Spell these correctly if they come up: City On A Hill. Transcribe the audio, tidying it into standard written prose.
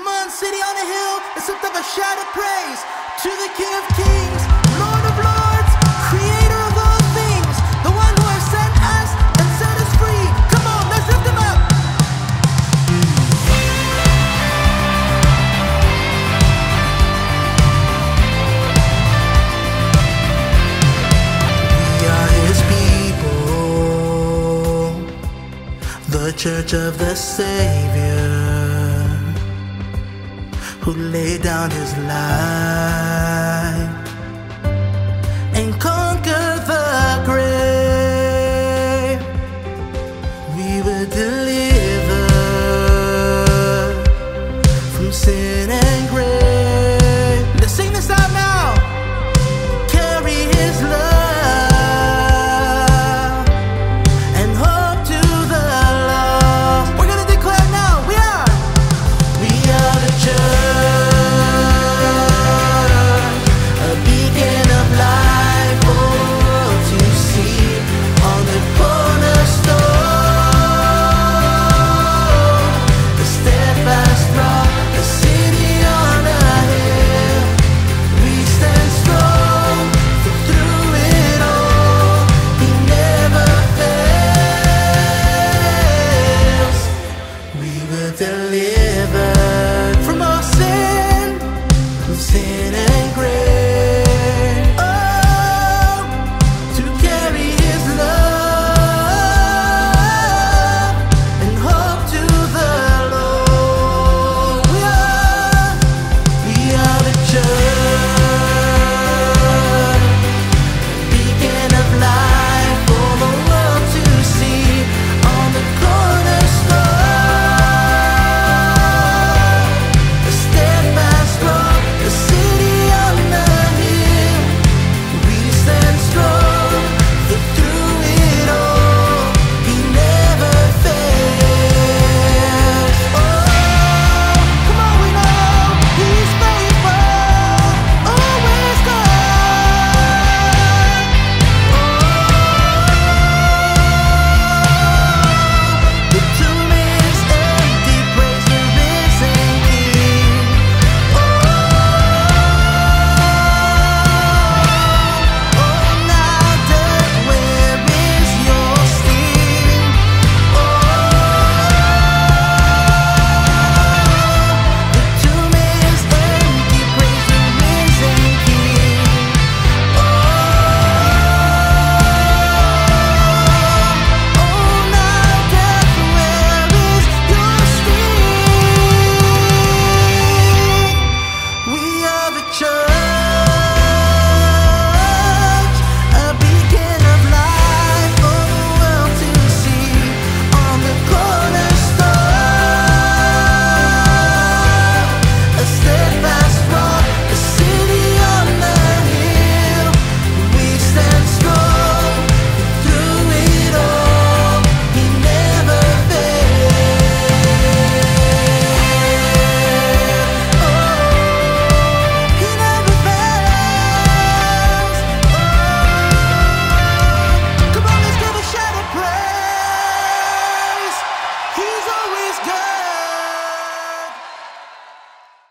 Come on, city on a hill, let's lift up a shout of praise to the King of Kings, Lord of Lords, Creator of all things, the one who has sent us and set us free. Come on, let's lift Him up. We are His people, the Church of the Savior, who laid down His life